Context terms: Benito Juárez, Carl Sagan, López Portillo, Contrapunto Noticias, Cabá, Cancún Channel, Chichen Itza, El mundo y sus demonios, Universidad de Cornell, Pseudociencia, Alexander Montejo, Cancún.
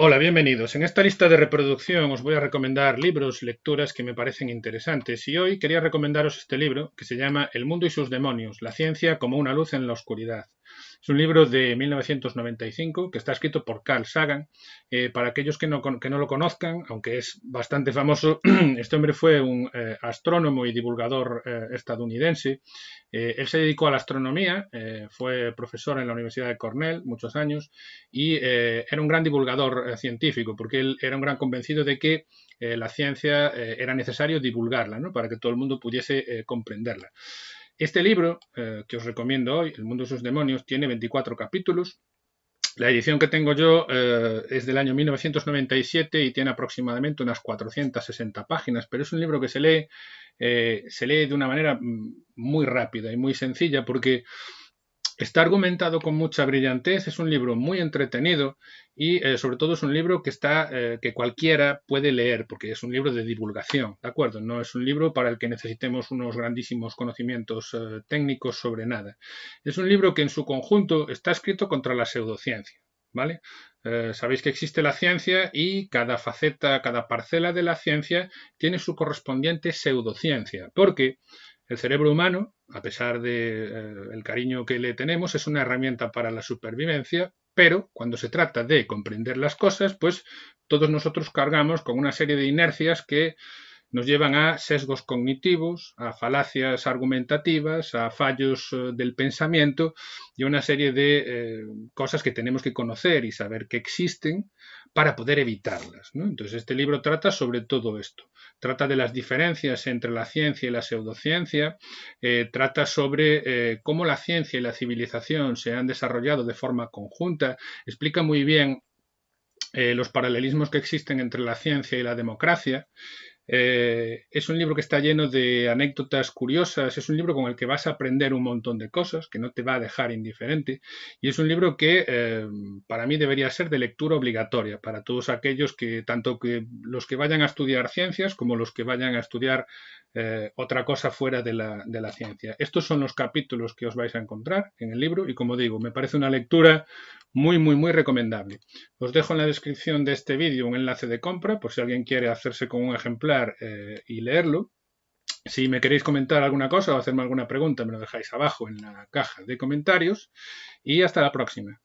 Hola, bienvenidos. En esta lista de reproducción os voy a recomendar libros, lecturas que me parecen interesantes y hoy quería recomendaros este libro que se llama El mundo y sus demonios, la ciencia como una luz en la oscuridad. Es un libro de 1995 que está escrito por Carl Sagan. Para aquellos que no lo conozcan, aunque es bastante famoso, este hombre fue un astrónomo y divulgador estadounidense. Él se dedicó a la astronomía, fue profesor en la Universidad de Cornell muchos años y era un gran divulgador científico porque él era un gran convencido de que la ciencia era necesario divulgarla, ¿no? Para que todo el mundo pudiese comprenderla. Este libro que os recomiendo hoy, El mundo y sus demonios, tiene 24 capítulos. La edición que tengo yo es del año 1997 y tiene aproximadamente unas 460 páginas, pero es un libro que se lee de una manera muy rápida y muy sencilla porque está argumentado con mucha brillantez, es un libro muy entretenido y sobre todo es un libro que cualquiera puede leer porque es un libro de divulgación, ¿de acuerdo? No es un libro para el que necesitemos unos grandísimos conocimientos técnicos sobre nada. Es un libro que en su conjunto está escrito contra la pseudociencia, ¿vale? Sabéis que existe la ciencia y cada faceta, cada parcela de la ciencia tiene su correspondiente pseudociencia porque el cerebro humano, a pesar del cariño que le tenemos, es una herramienta para la supervivencia, pero cuando se trata de comprender las cosas, pues todos nosotros cargamos con una serie de inercias que nos llevan a sesgos cognitivos, a falacias argumentativas, a fallos del pensamiento y una serie de cosas que tenemos que conocer y saber que existen para poder evitarlas, ¿no? Entonces este libro trata sobre todo esto. Trata de las diferencias entre la ciencia y la pseudociencia, trata sobre cómo la ciencia y la civilización se han desarrollado de forma conjunta, explica muy bien los paralelismos que existen entre la ciencia y la democracia. Es un libro que está lleno de anécdotas curiosas, es un libro con el que vas a aprender un montón de cosas, que no te va a dejar indiferente y es un libro que para mí debería ser de lectura obligatoria para todos aquellos que, tanto que los que vayan a estudiar ciencias como los que vayan a estudiar otra cosa fuera de la ciencia. Estos son los capítulos que os vais a encontrar en el libro y como digo, me parece una lectura muy, muy, muy recomendable. Os dejo en la descripción de este vídeo un enlace de compra por si alguien quiere hacerse con un ejemplar y leerlo. Si me queréis comentar alguna cosa o hacerme alguna pregunta, me lo dejáis abajo en la caja de comentarios y hasta la próxima.